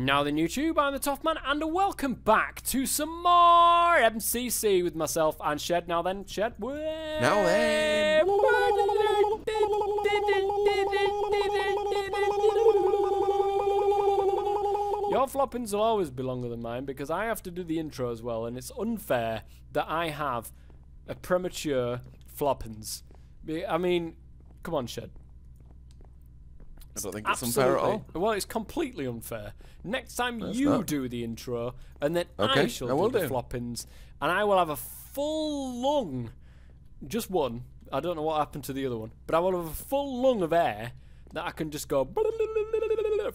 Now then, YouTube, I'm the Topman, and welcome back to some more MCC with myself and Shed. Now then, Shed. Now then. Your floppings will always be longer than mine because I have to do the intro as well, and it's unfair that I have a premature floppings. I mean, come on, Shed. I don't think it's unfair at all. Well, it's completely unfair. Next time you do the intro, and then I shall do the floppings, and I will have a full lung, just one. I don't know what happened to the other one, but I will have a full lung of air that I can just go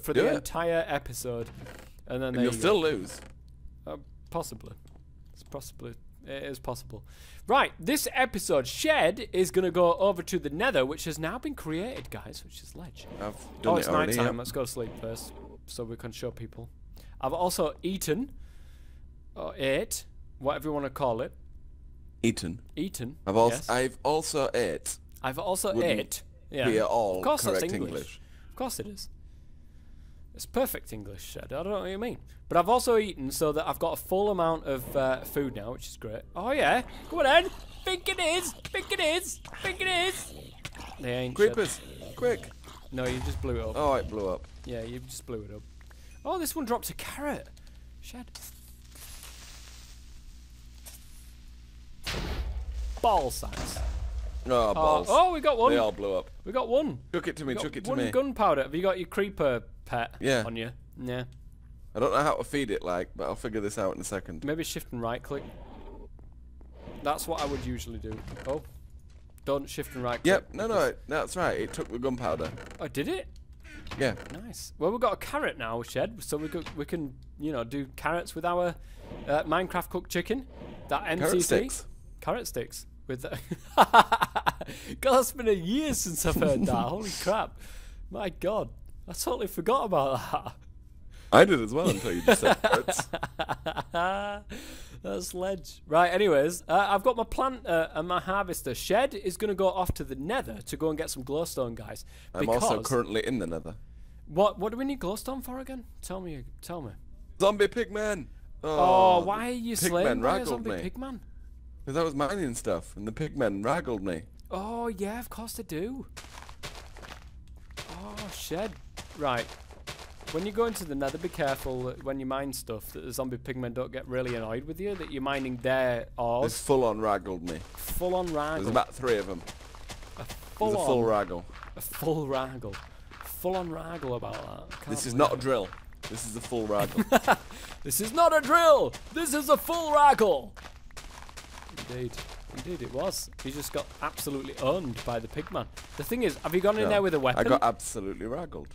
for the entire episode, and then you'll still lose. Possibly, it's possibly. It is possible. Right, this episode, Shed is going to go over to the Nether, which has now been created, guys, which is legend. Oh, it's night time. Let's go to sleep first, so we can show people. I've also eaten, or ate, whatever you want to call it. Eaten. Eaten. I've also ate. I've also ate. Yeah. We are all correct English. Of course it is. It's perfect English, Shed. I don't know what you mean. But I've also eaten so that I've got a full amount of food now, which is great. Oh, yeah. Come on, then. Think it is. Think it is. Think it is. They ain't, Creepers. Shed. Quick. No, you just blew it up. Oh, it blew up. Yeah, you just blew it up. Oh, this one dropped a carrot. Shed. Ball size. Oh, balls. Oh, we got one. They all blew up. We got one. Chuck it to me. Chuck it to me. One gunpowder. Have you got your creeper pet on you? Yeah. I don't know how to feed it, like, but I'll figure this out in a second. Maybe shift and right click. That's what I would usually do. Oh, don't shift and right click. Yep. No, no, that's right. It took the gunpowder. Oh, did it? Yeah. Nice. Well, we've got a carrot now, Shed, so we can, you know, do carrots with our Minecraft cooked chicken. That MCC. Carrot sticks. Carrot sticks. With that. God, it's been a year since I've heard that. Holy crap. My God. I totally forgot about that. I did as well until you just said that. That's ledge. Right, anyways, I've got my plant and my harvester. Shed is going to go off to the Nether to go and get some glowstone, guys. I'm also currently in the Nether. What do we need glowstone for again? Tell me. Tell me. Zombie pigman. Oh, why are you slaying by zombie pigman? Because I was mining stuff, and the pigmen raggled me. Oh, yeah, of course they do. Oh, Shed. Right. When you go into the Nether, be careful when you mine stuff that the zombie pigmen don't get really annoyed with you, that you're mining their ores. They full-on raggled me. Full-on raggle. There's about 3 of them. A full-on... a full raggle. A full raggle. Full-on raggle about that. This is not a drill. This is a full raggle. This is not a drill! This is a full raggle! Indeed. Indeed it was. He just got absolutely owned by the pigman. The thing is, have you gone in there with a weapon? I got absolutely raggled.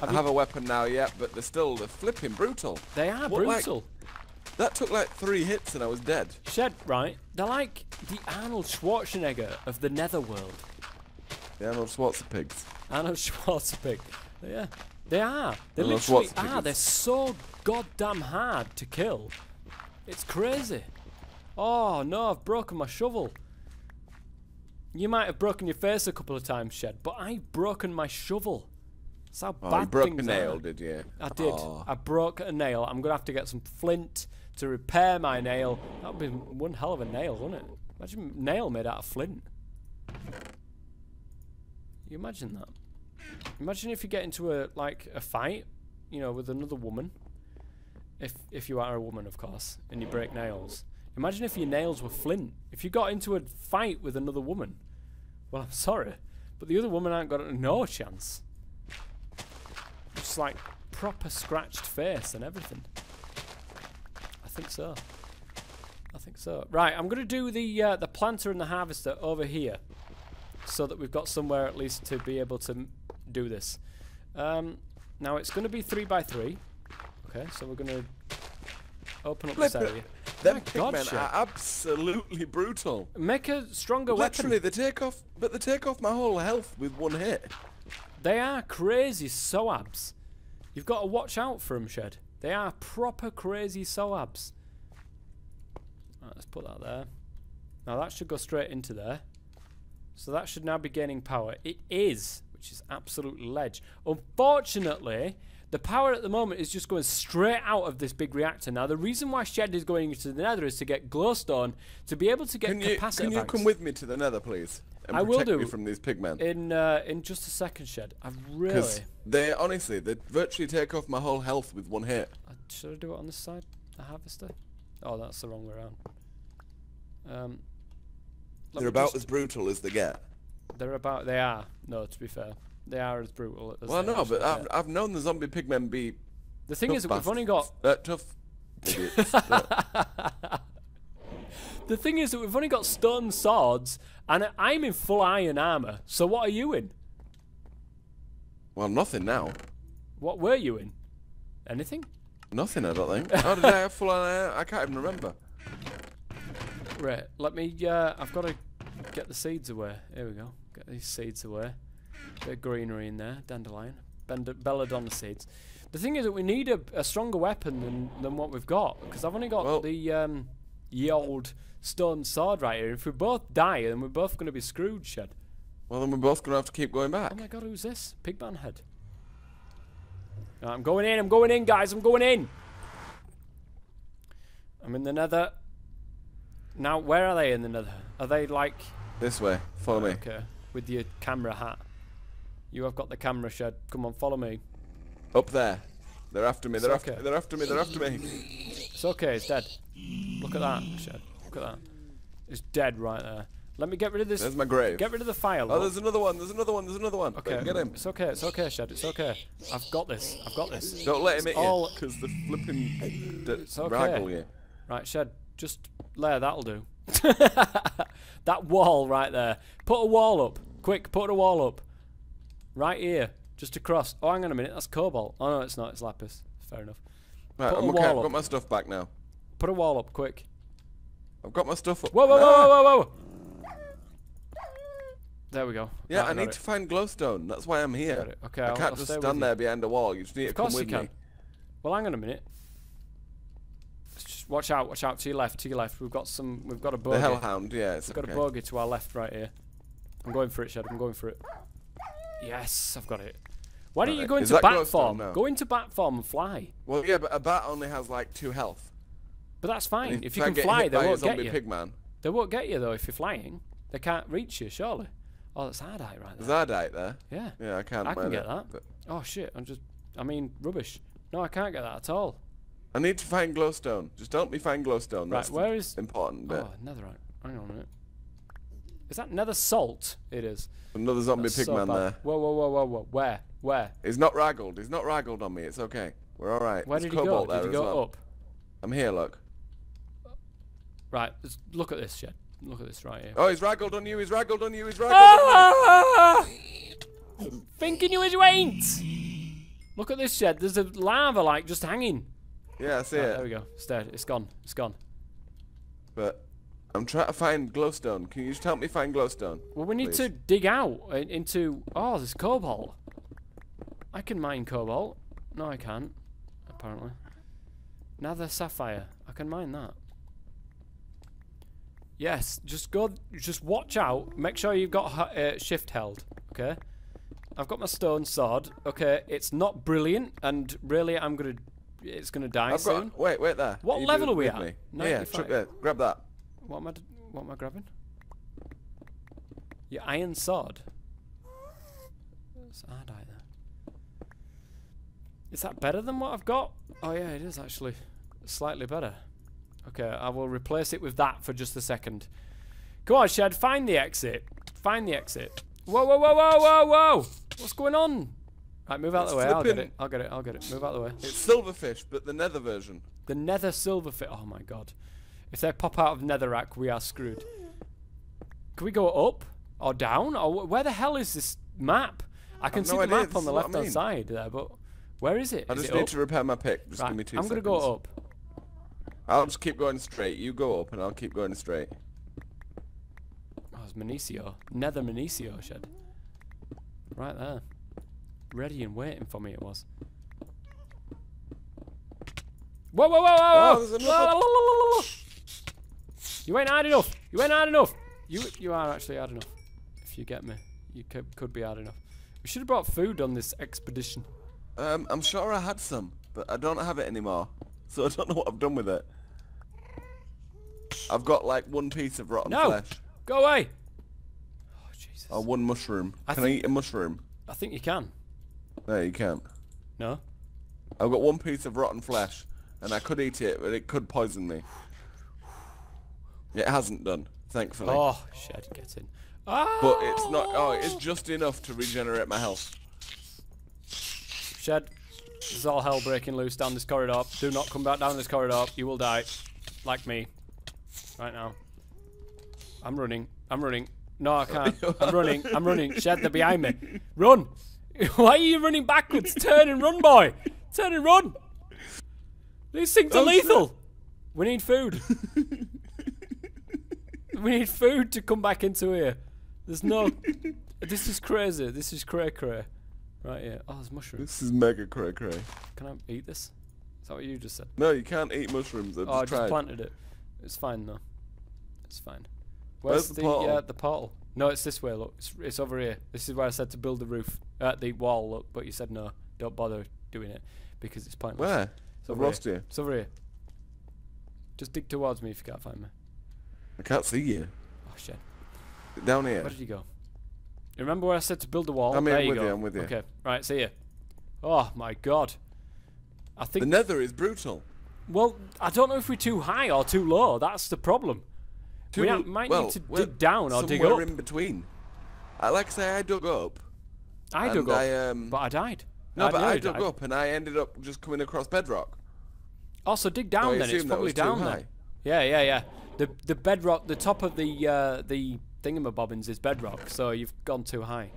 I have a weapon now, yeah, but they're still flipping brutal. They are brutal. Like, that took like 3 hits and I was dead. Shed, right? They're like the Arnold Schwarzenegger of the Netherworld. The Arnold Schwarzeneggers. Arnold Schwarzenegger. Yeah. They are. They literally are. They're so goddamn hard to kill. It's crazy. Oh no, I've broken my shovel. You might have broken your face a couple of times, Shed, but I've broken my shovel. That's how bad things are. Oh, you broke a nail, did you? I did. Oh. I broke a nail. I'm going to have to get some flint to repair my nail. That would be one hell of a nail, wouldn't it? Imagine a nail made out of flint. You imagine that? Imagine if you get into a, like, a fight, you know, with another woman. If you are a woman, of course, and you break nails. Imagine if your nails were flint. If you got into a fight with another woman, well, I'm sorry, but the other woman ain't got no chance. Just like proper scratched face and everything. I think so. I think so. Right, I'm gonna do the planter and the harvester over here, so that we've got somewhere at least to be able to do this. Now it's gonna be 3x3. Okay, so we're gonna open up this area. Them pigmen are absolutely brutal. Make a stronger weapon. Literally, they take off my whole health with 1 hit. They are crazy soabs. You've got to watch out for them, Shed. They are proper crazy soabs. Right, let's put that there. Now that should go straight into there. So that should now be gaining power. It is, which is absolute ledge. Unfortunately, The power at the moment is just going straight out of this big reactor. Now, the reason why Shed is going into the Nether is to get glowstone, to be able to get capacitor. Can you come with me to the Nether, please? And I will do. Me from these pigmen. In just a second, Shed. I've really... they, honestly, they virtually take off my whole health with one hit. Should I do it on this side? The harvester? Oh, that's the wrong way around. They're about as brutal as they get. They're about... they are. No, to be fair. They are as brutal as well, no, but I've known the zombie pigmen be... the thing is that we've only got... tough idiots, the thing is that we've only got stone swords, and I'm in full iron armour. So what are you in? Well, nothing now. What were you in? Anything? Nothing, I don't think. How did I have full iron armour? I can't even remember. Right, let me... I've got to get the seeds away. Here we go. Get these seeds away. Bit of greenery in there, dandelion, belladonna seeds. The thing is that we need a stronger weapon than what we've got, because I've only got the old stone sword right here. If we both die, then we're both going to be screwed, Shed. Well, then we're both going to have to keep going back. Oh my god, who's this? Pigman head. Right, I'm going in, guys, I'm going in! I'm in the Nether. Now, where are they in the Nether? Are they like... this way, follow me. Okay, with your camera hat. You have got the camera, Shed. Come on, follow me. Up there. They're after me. They're after me. They're after me. They're after me. It's okay. It's dead. Look at that, Shed. Look at that. It's dead right there. Let me get rid of this. There's my grave. Get rid of the fire. Oh, there's another one. There's another one. There's another one. Okay. Get him. It's okay. It's okay, Shed. It's okay. I've got this. I've got this. Don't let him hit you, because the flipping raggle you. Right, Shed. Just there. That'll do. That wall right there. Put a wall up. Quick. Put a wall up. Right here, just across. Oh, hang on a minute, that's cobalt. Oh, no, it's not, it's lapis. Fair enough. Right, put I'm okay, I've got my stuff back now. Put a wall up, quick. I've got my stuff up. Whoa, whoa, whoa, whoa, whoa! There we go. Yeah, right, I need to find glowstone, that's why I'm here. Okay, I can't just stand there behind a wall, you just need to come with me. Well, hang on a minute. Just watch out, to your left, to your left. We've got some, we've got a bogey. The hellhound, yeah, it's okay. We've got a bogey to our left right here. I'm going for it, Shed, I'm going for it. Yes, I've got it. Why don't you go into bat form? No. Go into bat form and fly. Well, yeah, but a bat only has like 2 health. But that's fine. If you can fly, they won't get you. Pigman. They won't get you though if you're flying. They can't reach you, surely. Oh, that's hardite right there. There's hardite there. Yeah. Yeah, I can't. I can get that. Oh shit! I'm just. I mean, rubbish. No, I can't get that at all. I need to find glowstone. Just help me find glowstone. Right. That's where is important bit. Oh, netherite. Hang on a minute. Is that nether salt? It is. Another zombie pigman there. Whoa, whoa, whoa, whoa, whoa. Where? Where? He's not raggled. He's not raggled on me. It's okay. We're all right. Where did he go? Did he go up? I'm here, look. Right. Let's look at this, Shed. Look at this right here. Oh, he's raggled on you. He's raggled on you. He's raggled on you. Thinking you is wait. Look at this, Shed. There's a lava, like, just hanging. Yeah, I see it. There we go. It's dead. It's gone. It's gone. But... I'm trying to find glowstone. Can you just help me find glowstone? Well, we need to dig out into... oh, there's cobalt. I can mine cobalt. No, I can't, apparently. Nether sapphire. I can mine that. Yes, just go... just watch out. Make sure you've got shift held, okay? I've got my stone sword. Okay, it's not brilliant, and really I'm going to... it's going to die soon. Wait, wait there. What level are we at? No, yeah, grab that. What am I grabbing? Your iron sword. It's hard either. Is that better than what I've got? Oh yeah, it is actually. Slightly better. Okay, I will replace it with that for just a second. Come on, Shed, find the exit. Find the exit. Whoa, whoa, whoa, whoa, whoa, whoa! What's going on? Right, move out of the way. I'll get it. I'll get it. I'll get it. Move out of the way. It's silverfish, but the nether version. The nether silverfish. Oh my god. If they pop out of netherrack, we are screwed. Can we go up or down? Or where the hell is this map? I can see the map on the left-hand side there, but where is it? I just need to repair my pick. Just give me 2 seconds. I'm going to go up. I'll just keep going straight. You go up, and I'll keep going straight. Oh, it's Manesio. Nether Manesio Shed. Right there. Ready and waiting for me it was. Whoa, whoa, whoa, whoa, whoa! Oh, you ain't hard enough. You ain't hard enough. You are actually hard enough. If you get me, you could be hard enough. We should have brought food on this expedition. I'm sure I had some, but I don't have it anymore. So I don't know what I've done with it. I've got like one piece of rotten flesh. Go away! Oh, Jesus. Or one mushroom. Can I eat a mushroom? I think you can. No, you can't. No? I've got one piece of rotten flesh, and I could eat it, but it could poison me. It hasn't done, thankfully. Oh, Shed, get in. Oh! But it's not... Oh, it's just enough to regenerate my health. Shed, this is all hell breaking loose down this corridor. Do not come back down this corridor. You will die. Like me. Right now. I'm running. I'm running. No, I can't. I'm running. I'm running. Shed, they're behind me. Run! Why are you running backwards? Turn and run, boy! Turn and run! These things are lethal! Shit. We need food. We need food to come back into here. There's no... This is crazy. This is cray-cray. Right here. Oh, there's mushrooms. This is mega cray-cray. Can I eat this? Is that what you just said? No, you can't eat mushrooms. Oh, I just planted it. It's fine, though. It's fine. Where's the portal? Yeah, the portal. No, it's this way, look. It's over here. This is where I said to build the roof. The wall, look. But you said no. Don't bother doing it. Because it's pointless. Where? It's over here. It's over here. Just dig towards me if you can't find me. I can't see you. Oh, shit. Down here. Where did you go? You remember where I said to build the wall? I'm there with you, I'm with you. Okay, right, see you. Oh, my God. I think... The Nether is brutal. Well, I don't know if we're too high or too low. That's the problem. We might need to dig down or dig up. Somewhere in between. Like I say, I dug up. I dug up, but I died. No, but I dug up and I ended up just coming across bedrock. Oh, so dig down then. It's probably down there. Yeah, yeah, yeah. The bedrock, the top of the thingamabobbins is bedrock. So you've gone too high.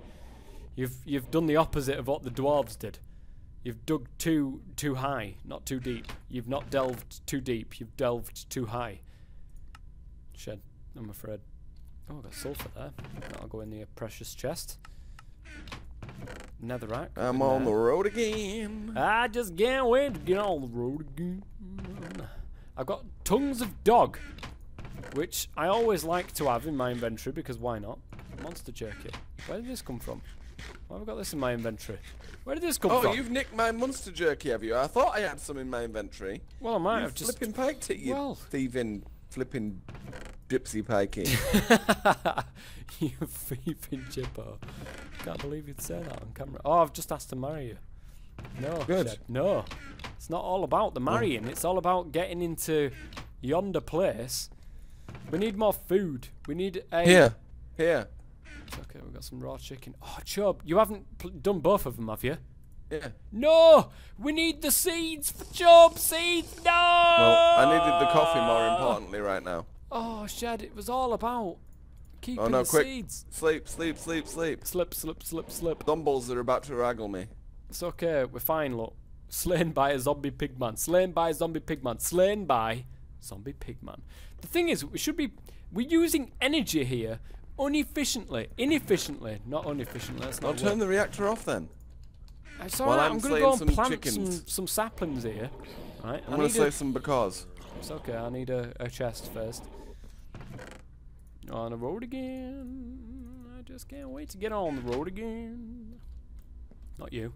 You've done the opposite of what the dwarves did. You've dug too high, not too deep. You've not delved too deep. You've delved too high. Shed, I'm afraid. Oh, I've got sulfur there. That'll go in the precious chest. Netherrack. I'm on the road again. I just can't wait to get on the road again. I've got tongues of dog, which I always like to have in my inventory because why not? Monster jerky. Where did this come from? Why have I got this in my inventory? Where did this come from? Oh, you've nicked my monster jerky, have you? I thought I had some in my inventory. Well, I might have just... Flipping piked it, you thieving, flipping dipsy pikey. You thieving jibbo. Can't believe you'd say that on camera. Oh, I've just asked to marry you. No, good. Shed, no. It's not all about the marrying. It's all about getting into yonder place. We need more food. We need a... Here. It's okay, we've got some raw chicken. Oh, Chub, you haven't done both of them, have you? Yeah. No! We need the seeds for Chub! Seeds! No! Well, I needed the coffee more importantly right now. Oh, Shed, it was all about keeping the quick. Seeds. Sleep, sleep, sleep, sleep. Slip, slip, slip, slip. Thumbles are about to raggle me. It's okay, we're fine, look. Slain by a zombie pigman. Slain by a zombie pigman. Slain by zombie pigman. The thing is, we should be... We're using energy here... Inefficiently. Not unefficiently. That's not turn the reactor off then. It's alright, I'm going to go and plant some saplings here. Right. I'm going to save some because. It's okay, I need a chest first. On the road again. I just can't wait to get on the road again. Not you.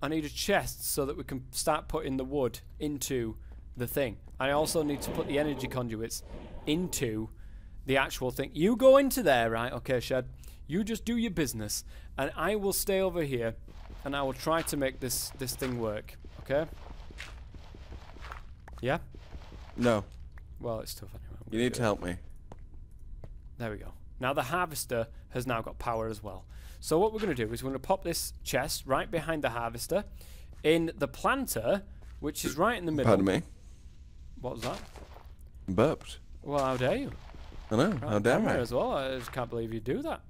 I need a chest so that we can start putting the wood into the thing. I also need to put the energy conduits into... The actual thing. You go into there, right? Okay, Shed. You just do your business, and I will stay over here, and I will try to make this thing work. Okay? Yeah? No. Well, it's tough anyway. You need to help me. There we go. Now the harvester has now got power as well. So what we're going to do is we're going to pop this chest right behind the harvester in the planter, which is right in the middle. Pardon me? What was that? Burped. Well, how dare you? I know, how damn right. As well. I just can't believe you do that.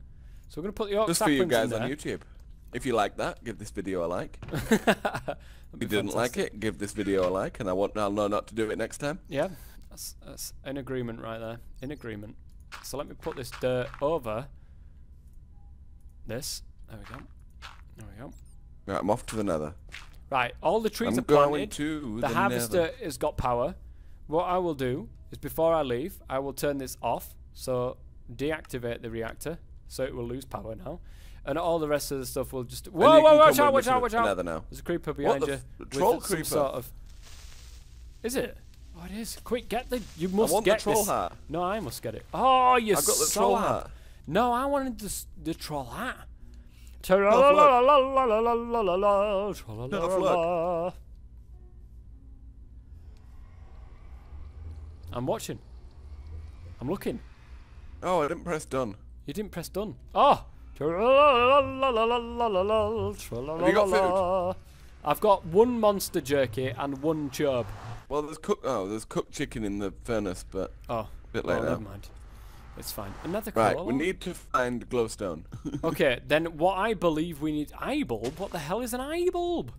So we're going to put the oak saplings in there. Just for you guys on YouTube. If you like that, give this video a like. If you didn't like it, give this video a like, and I'll know not to do it next time. Yeah, that's in agreement right there. In agreement. So let me put this dirt over this. There we go. There we go. Right, I'm off to the Nether. Right, all the trees are planted. Going to the harvester has got power. What I will do... is before I leave, I will turn this off, so deactivate the reactor, so it will lose power now. and all the rest of the stuff will just. Whoa, whoa, watch out! Now. There's a creeper behind you. Troll creeper. Sort of... Is it? Oh, it is. Quick, get the. You must get the troll hat. No, I must get it. Oh, you. I got the troll hat. No, I wanted the troll hat. I'm watching. I'm looking. Oh, I didn't press done. You didn't press done. Oh! Have you got food? I've got one monster jerky and one chub. Well, there's cooked chicken in the furnace, but a bit later. Never mind. It's fine. Another call. Right, we need to find glowstone. Okay, then what I believe we need... Eye bulb? What the hell is an eye bulb?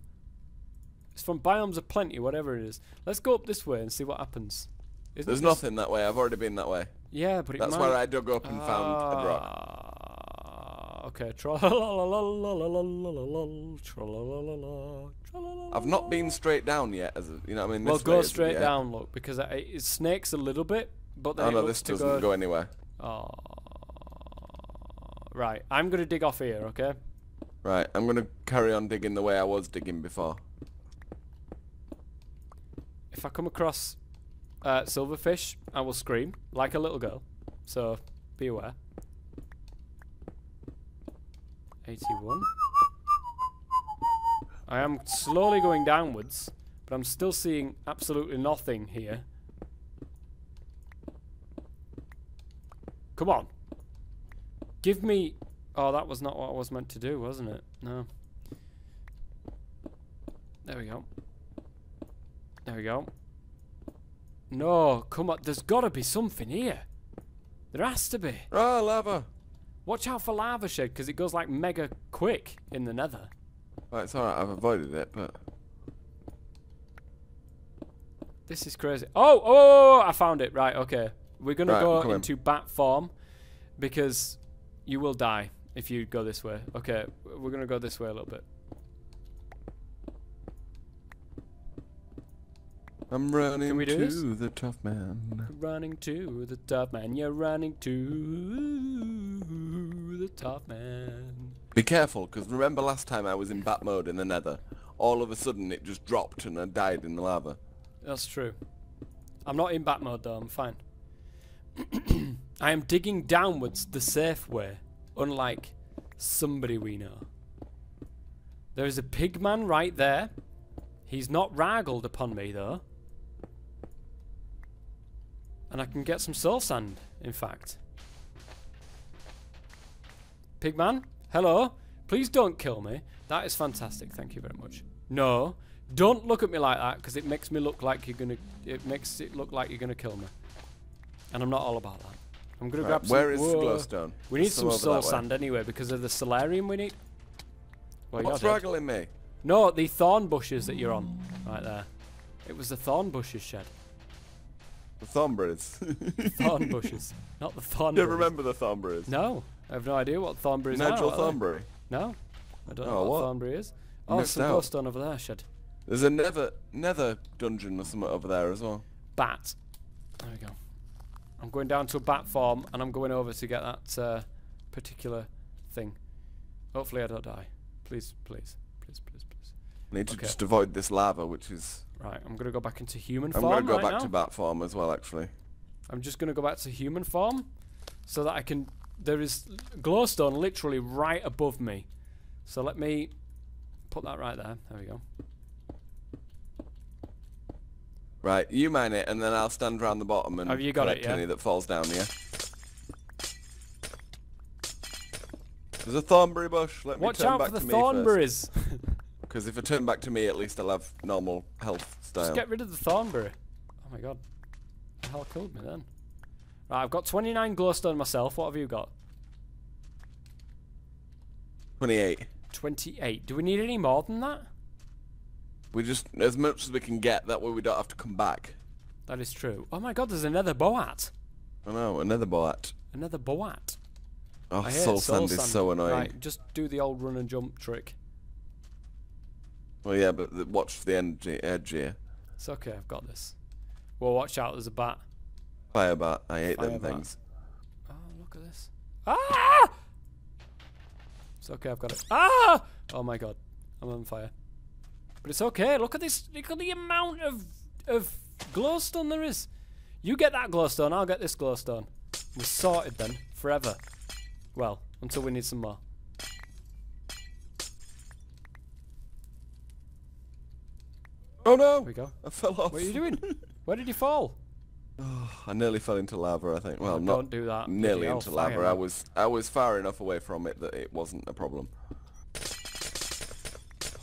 It's from Biomes of Plenty, whatever it is. Let's go up this way and see what happens. There's nothing that way. I've already been that way. Yeah, but it might... That's where I dug up and found a rock. Okay, I've not been straight down yet, as you know what I mean? Well, go straight down, look, because it snakes a little bit. But then no, this doesn't go anywhere. Oh. Right, I'm going to dig off here, okay? Right, I'm going to carry on digging the way I was digging before. If I come across silverfish, I will scream like a little girl. So, be aware. 81. I am slowly going downwards, but I'm still seeing absolutely nothing here. Come on. Give me... Oh, that was not what I was meant to do, wasn't it? No. There we go. There we go. No, come on. There's got to be something here. There has to be. Oh, lava. Watch out for lava, Shed, because it goes, like, mega quick in the Nether. Well, it's alright. I've avoided it, but... This is crazy. Oh, oh, I found it. Right, okay. We're going to go into bat form because you will die if you go this way. Okay, we're going to go this way a little bit. I'm running to the Topman. Running to the Topman. You're running to the Topman. Be careful, because remember last time I was in bat mode in the Nether. All of a sudden it just dropped and I died in the lava. That's true. I'm not in bat mode though, I'm fine. I am digging downwards the safe way, unlike somebody we know. There is a pigman right there. He's not raggled upon me, though. And I can get some soul sand, in fact. Pigman, hello. Please don't kill me. That is fantastic. Thank you very much. No, don't look at me like that, because it makes me look like you're gonna. It makes it look like you're gonna kill me. And I'm not all about that. I'm going to grab some... Where is glowstone? We need some soul sand anyway, because of the solarium we need. Well, what's struggling me? No, the thorn bushes that you're on. Right there. It was the thorn bushes, Shed. The thornberries. Thorn bushes. Not the thornberries. Do you remember the thornberries? No. I have no idea what thornberries are. Natural thornberry? No. I don't know what thornberry is. Oh, there's some glowstone over there, Shed. There's a nether dungeon or something over there as well. Bat. There we go. I'm going down to a bat farm, and I'm going over to get that particular thing. Hopefully I don't die. Please, please, please, please, please. I need to just avoid this lava, which is... Right, I'm going to go back into human form. I'm going to go back to bat farm as well, actually. I'm just going to go back to human form, so that I can... There is glowstone literally right above me. So let me put that right there. There we go. Right, you mine it, and then I'll stand round the bottom and collect any that falls down, yeah? There's a thornberry bush, let me turn back to me first. Watch out for the thornberries! Because if I turn back to me, at least I'll have normal health style. Just get rid of the thornberry. Oh my god. The hell killed me then? Right, I've got 29 glowstone myself, what have you got? 28. 28. Do we need any more than that? We just, as much as we can get, that way we don't have to come back. That is true. Oh my god, there's another boat. I know, another boat. Another boat. Oh, soul sand is so annoying. Right, just do the old run and jump trick. Well, yeah, but watch for the edge here. It's okay, I've got this. Well, watch out, there's a bat. Fire bat, I hate them things. Oh, look at this. Ah! It's okay, I've got it. Ah! Oh my god, I'm on fire. But it's okay, look at this, look at the amount of glowstone there is. You get that glowstone, I'll get this glowstone. We're sorted then, forever. Well, until we need some more. Oh no! There we go. I fell off. What are you doing? Where did you fall? Oh, I nearly fell into lava, I think. Well, oh, not don't do that. Nearly into lava. Fire. I was far enough away from it that it wasn't a problem.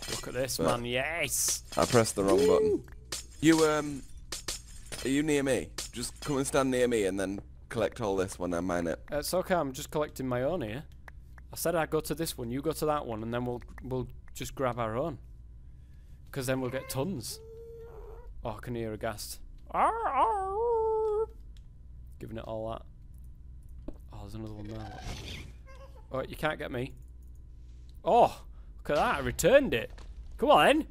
Look at this, but man. Yes. I pressed the wrong button. You are you near me? Just come and stand near me and then collect all this when I mine it. It's okay. I'm just collecting my own here. I said I'd go to this one. You go to that one, and then we'll just grab our own. Because then we'll get tons. Oh, I can hear a ghast. Giving it all that. Oh, there's another one there. Oh, you can't get me. Oh, look at that. I returned it. Come on in.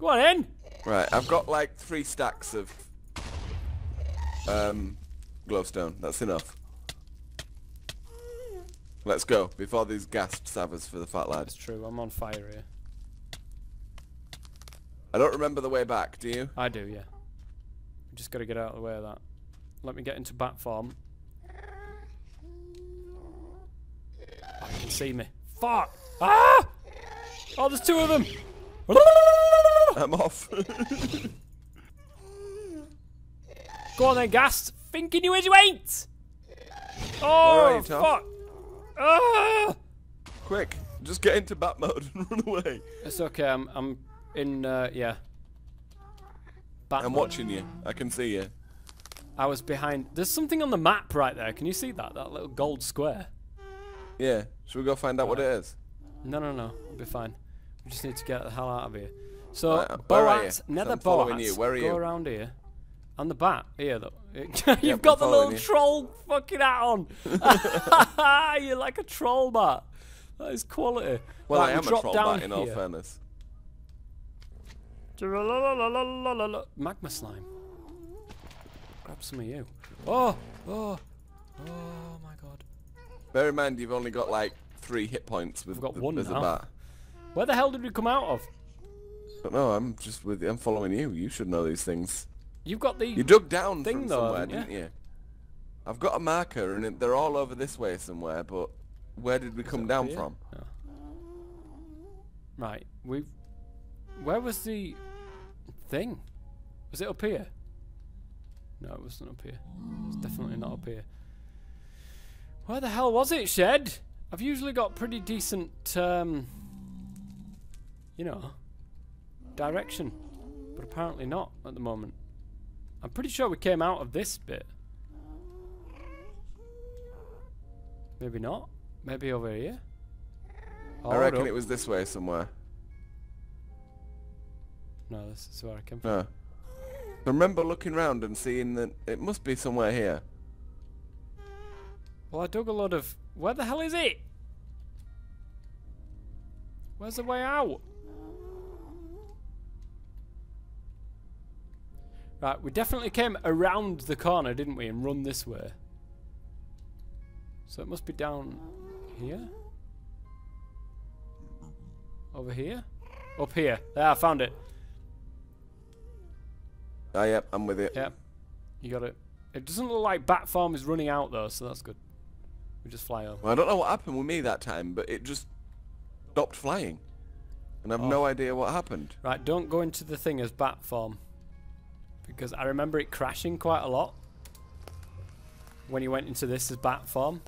Come on in. Right, I've got like 3 stacks of glowstone. That's enough. Let's go before these ghast stab us for the fat lad. It's true. I'm on fire here. I don't remember the way back, do you? I do, yeah. We just gotta get out of the way of that. Let me get into bat form. Oh, you can see me. Fuck! Ah! Oh, there's 2 of them! I'm off. Go on then, ghast! Thinking you as you ain't! Oh, fuck! Ah! Quick, just get into bat mode and run away. It's okay, I'm in, yeah. Batman. I'm watching you. I can see you. I was behind. There's something on the map right there. Can you see that? That little gold square. Yeah. Should we go find out what it is? No, no, no. We'll be fine. We just need to get the hell out of here. So, Borat, Nether Borat, go around here. And the bat here, though. You've got the little troll fucking hat on. You're like a troll bat. That is quality. Well, I am a troll bat in all fairness. Magma slime. Grab some of you. Oh, oh, oh my god. Bear in mind you've only got like 3 hit points with one as a bat. Where the hell did we come out of? But no, I'm just with you. I'm following you. You should know these things. You've got the. You dug down from somewhere, didn't you? I've got a marker, and they're all over this way somewhere. But where did we come down from? Oh. Right, we've. Where was the thing? Was it up here? No, it wasn't up here. It's definitely not up here. Where the hell was it, Shed? I've usually got pretty decent, you know, direction, but apparently not at the moment. I'm pretty sure we came out of this bit. Maybe not. Maybe over here. Oh, I reckon it was this way somewhere. No, this is where I came from. No. I remember looking round and seeing that it must be somewhere here. Well, I dug a lot of... Where the hell is it? Where's the way out? Right, we definitely came around the corner, didn't we, and run this way. So it must be down here? Over here? Up here. There, I found it. Ah, yep, I'm with it. Yep, you got it. It doesn't look like bat farm is running out though, so that's good. We just fly over. Well, I don't know what happened with me that time, but it just stopped flying, and I've no idea what happened. Right, don't go into the thing as bat farm, because I remember it crashing quite a lot when you went into this as bat farm.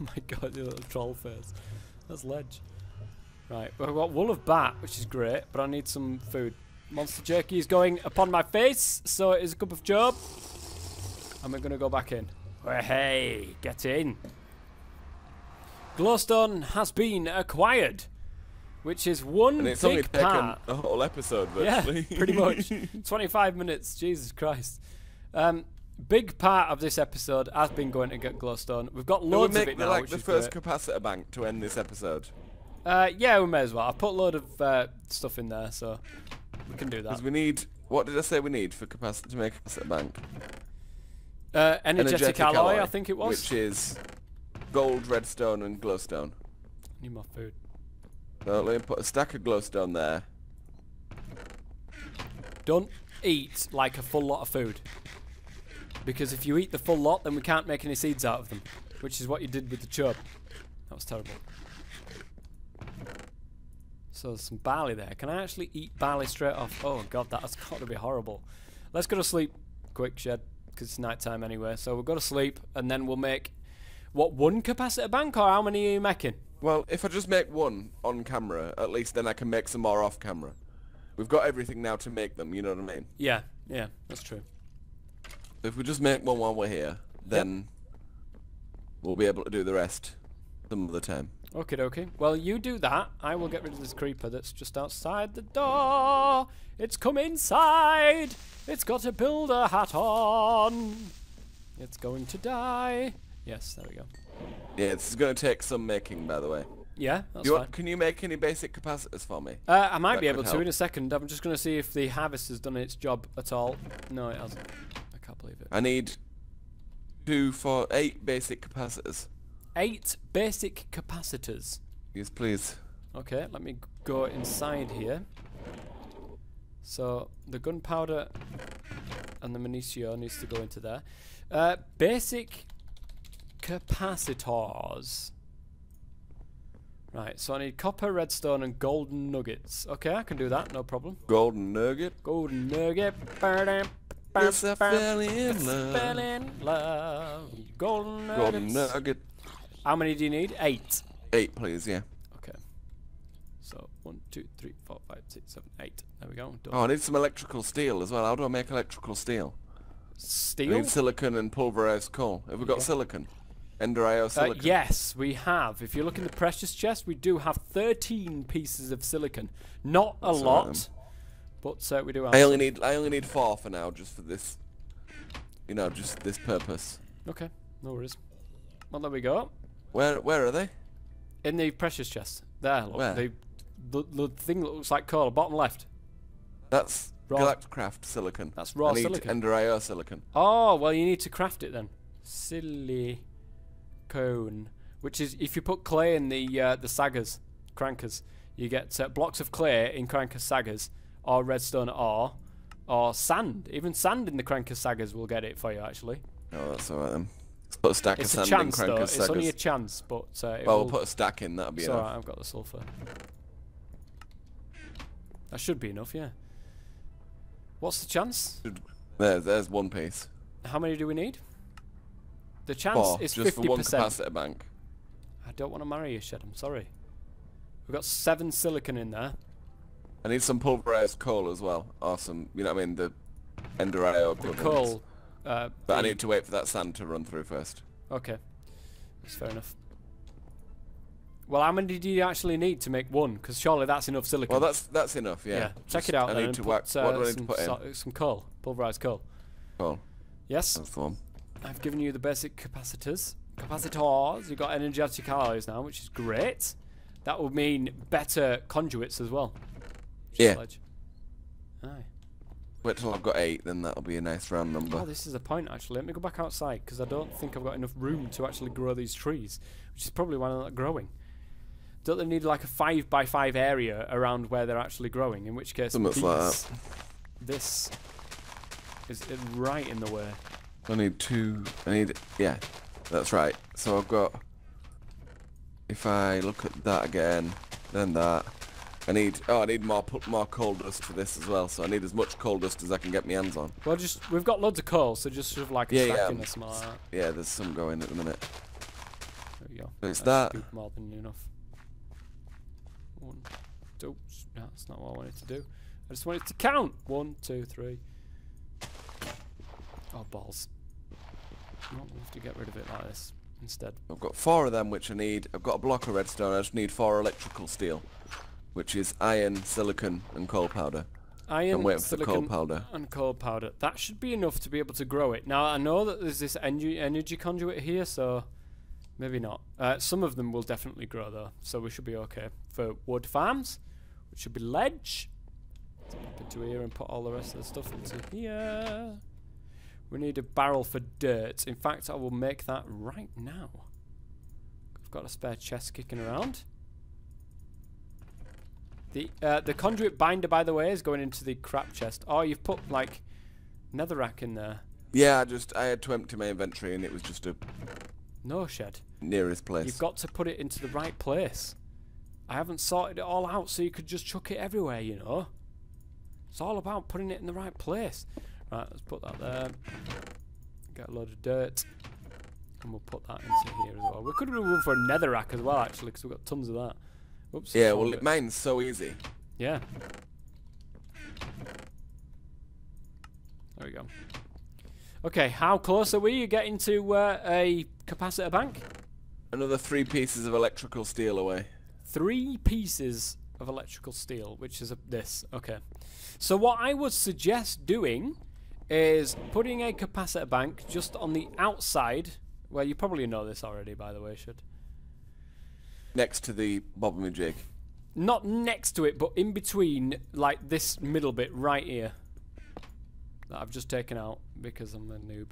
Oh my god, the little troll face. That's ledge. Right, well, I've got wool of bat, which is great, but I need some food. Monster jerky is going upon my face, so it is a cup of job. And we're going to go back in. Hey, get in. Glowstone has been acquired, which is one and it's big only part. A whole episode, virtually. Yeah, pretty much. 25 minutes, Jesus Christ. Big part of this episode has been going to get glowstone. We've got loads of it now, like which the is first great. Capacitor bank to end this episode. Yeah, we may as well. I've put a load of stuff in there, so... We can do that. Because we need... What did I say we need for capacity to make a capacitor bank? Energetic alloy, I think it was. Which is gold, redstone, and glowstone. I need more food. Totally. Put a stack of glowstone there. Don't eat like a full lot of food. Because if you eat the full lot, then we can't make any seeds out of them. Which is what you did with the chub. That was terrible. So there's some barley there. Can I actually eat barley straight off? Oh god, that's got to be horrible. Let's go to sleep. Quick, Shed. Because it's night time anyway. So we'll go to sleep and then we'll make... What, one capacitor bank? Or how many are you making? Well, if I just make one on camera, at least then I can make some more off camera. We've got everything now to make them, you know what I mean? Yeah, yeah, that's true. If we just make one while we're here, then yep, we'll be able to do the rest some other time. Okie dokie. Well, you do that. I will get rid of this creeper that's just outside the door. It's come inside. It's got a builder hat on. It's going to die. Yes, there we go. Yeah, this is going to take some making, by the way. Yeah, that's fine. Can you make any basic capacitors for me? I might be able to in a second. I'm just going to see if the harvest has done its job at all. No, it hasn't. I can't believe it. I need 8 basic capacitors. 8 basic capacitors? Yes, please. Okay, let me go inside here. So, the gunpowder and the minutio needs to go into there. Basic capacitors. Right, so I need copper, redstone, and golden nuggets. Okay, I can do that, no problem. Golden nugget? Golden nugget. Yes, I fell in love. Fell in love. Golden nuggets. Golden nugget. How many do you need? 8. 8, please, yeah. Okay. So, 1, 2, 3, 4, 5, 6, 7, 8. There we go. Done. Oh, I need some electrical steel as well. How do I make electrical steel? Steel? I need silicon and pulverized coal. Have we got silicon? Ender IO silicon. Yes, we have. If you look in the precious chest, we do have 13 pieces of silicon. Not a lot. But we do have. I only need 4 for now, just for this, you know, just this purpose. Okay, no worries. Well, there we go. Where are they? In the precious chest. There, look. Where? The thing that looks like coal, bottom left. That's Galacticraft silicon. That's raw silicon. Ender IO silicon. Oh, well, you need to craft it then. Silly cone, which is if you put clay in the saggers, crankers, you get blocks of clay in cranker saggers, or redstone ore, or sand. Even sand in the cranker saggers will get it for you, actually. Oh, that's alright then. Let's put a stack of sand in cranker saggers. It's only a chance, but well, we'll put a stack in. That'll be enough. Alright, I've got the sulfur. That should be enough, yeah. What's the chance? There's one piece. How many do we need? The chance is 50%. Just for one capacitor bank. I don't want to marry you, Shed. I'm sorry. We've got 7 silicon in there. I need some pulverized coal as well. Awesome. You know what I mean? The Ender IO equipment. The coal. But I need to wait for that sand to run through first. Okay. That's fair enough. Well, how many do you actually need to make one? Because surely that's enough silicon. Well, that's enough, yeah. Check it out then. I need to work. What do I need to put in? Some coal. Pulverized coal. Coal. Yes? That's the one. I've given you the basic capacitors. You've got energetic alloys now, which is great. That would mean better conduits as well. Yeah. Aye. Wait till I've got 8, then that'll be a nice round number. Oh, this is the point, actually. Let me go back outside, because I don't think I've got enough room to actually grow these trees, which is probably why they're not growing. Don't they need, like, a 5x5 area around where they're actually growing, in which case... Something like that. This is right in the way. I need 2... Yeah, that's right. So I've got... If I look at that again, then that... I need more coal dust for this as well, so I need as much coal dust as I can get my hands on. Well, just we've got loads of coal, so just sort of like stacking this more. Yeah, there's some going at the minute. There we go. So it's that. More than enough. 1, 2. No, that's not what I wanted to do. I just wanted to count. 1, 2, 3. Oh balls! Oh, we'll have to get rid of it like this instead. I've got 4 of them, which I need. I've got a block of redstone. I just need 4 electrical steel. Which is iron, silicon, and coal powder. Iron, silicon, coal powder. And coal powder. That should be enough to be able to grow it. Now, I know that there's this energy conduit here, so maybe not. Some of them will definitely grow, though, so we should be okay. For wood farms, which should be ledge. Let's pop into here and put all the rest of the stuff into here. We need a barrel for dirt. In fact, I will make that right now. I've got a spare chest kicking around. The conduit binder, by the way, is going into the crap chest. Oh, you've put like netherrack in there. Yeah, I had to empty my inventory, and it was just a no shed nearest place. You've got to put it into the right place. I haven't sorted it all out, so you could just chuck it everywhere, you know. It's all about putting it in the right place. Right, let's put that there. Get a load of dirt, and we'll put that into here as well. We could have room for a netherrack as well, actually, because we've got tons of that. Oops. Yeah, well, mine's so easy. Yeah. There we go. Okay, how close are we? You're getting to a capacitor bank? Another 3 pieces of electrical steel away. 3 pieces of electrical steel, which is this. Okay. So what I would suggest doing is putting a capacitor bank just on the outside. Well, you probably know this already, by the way, Shed. Next to the bobbing and jig. Not next to it, but in between, like this middle bit right here. That I've just taken out because I'm a noob.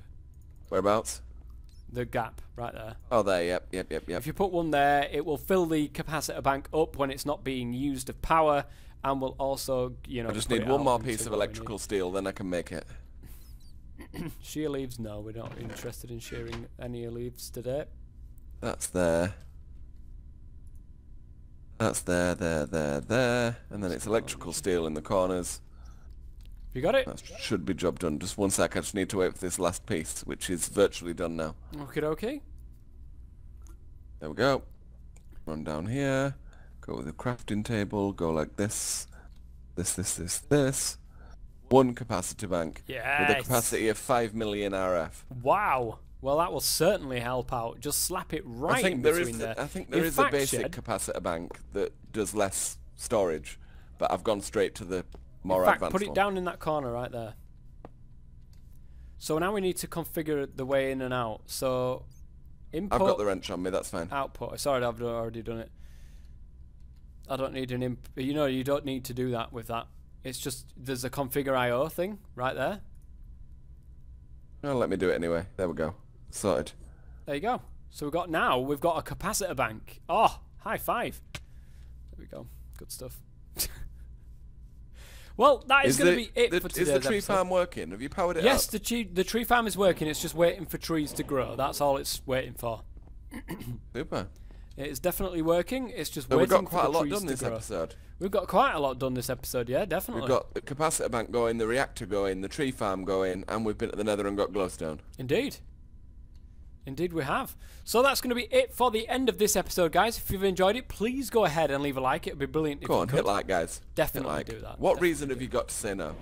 Whereabouts? The gap, right there. Oh, there, yep. If you put one there, it will fill the capacitor bank up when it's not being used of power, and will also, you know... I just need one more piece of electrical steel, then I can make it. Shear leaves? No, we're not interested in shearing any leaves today. That's there. That's there. And then it's electrical steel in the corners. You got it? That should be job done. Just one sec, I just need to wait for this last piece, which is virtually done now. Okie dokie. There we go. Run down here. Go with the crafting table. Go like this. This. One capacitor bank. Yes. With a capacity of 5 million RF. Wow. Well, that will certainly help out. Just slap it right in between there. I think there is a basic capacitor bank that does less storage, but I've gone straight to the... In fact, put it down in that corner right there. So now we need to configure the way in and out. So, input. I've got the wrench on me. That's fine. Output. Sorry, I've already done it. I don't need an imp. You know, you don't need to do that with that. It's just there's a configure IO thing right there. No, let me do it anyway. There we go. Sorted. There you go. So we've got a capacitor bank. Oh, high five. There we go. Good stuff. Well, that is going to be it for today's episode. Is the tree farm working? Have you powered it up? Yes, the tree farm is working. It's just waiting for trees to grow. That's all it's waiting for. Super. It is definitely working. It's just waiting for the trees to grow. We've got quite a lot done this episode. We've got quite a lot done this episode, yeah, definitely. We've got the capacitor bank going, the reactor going, the tree farm going, and we've been to the Nether and got glowstone. Indeed. Indeed we have. So that's going to be it for the end of this episode, guys. If you've enjoyed it, please go ahead and leave a like. It would be brilliant if you could. Go on, hit like, guys. Definitely do that. What reason have you got to say no?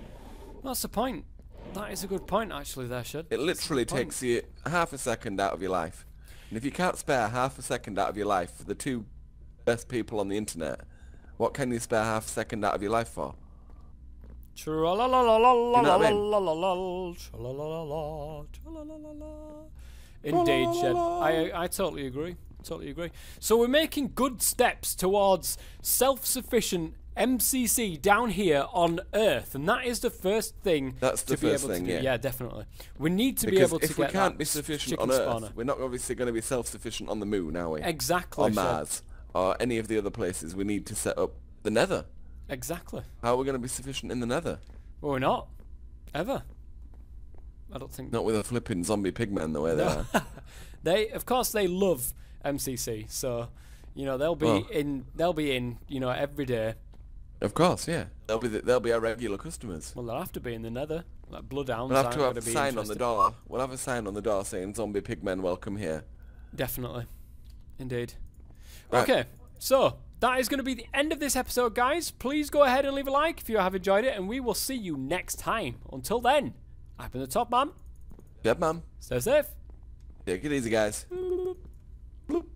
That's the point. That is a good point, actually, there, Shed. It literally takes you half a second out of your life. And if you can't spare half a second out of your life for the 2 best people on the internet, what can you spare half a second out of your life for? Indeed, Shed. I totally agree. Totally agree. So we're making good steps towards self-sufficient MCC down here on Earth, and that is the first thing to be able to do. Yeah, definitely. We need to be able to get that. If we can't be sufficient on Earth, we're not obviously going to be self-sufficient on the Moon, are we? Exactly. Or Mars, or any of the other places. We need to set up the Nether. Exactly. How are we going to be sufficient in the Nether? Well, we're not. Ever. I don't think... Not with a flipping zombie pigman the way they are. Of course, they love MCC, so, you know, they'll be in, you know, every day. Of course, yeah. They'll be our regular customers. Well, they'll have to be in the Nether. Like, bloodhounds aren't going to be interested. We'll have to have a sign on the door. We'll have a sign on the door saying, zombie pigmen welcome here. Definitely. Indeed. Right. Okay, so... That is going to be the end of this episode, guys. Please go ahead and leave a like if you have enjoyed it, and we will see you next time. Until then, I've been the Topman. Yep, man. Stay safe. Take it easy, guys. Bloop.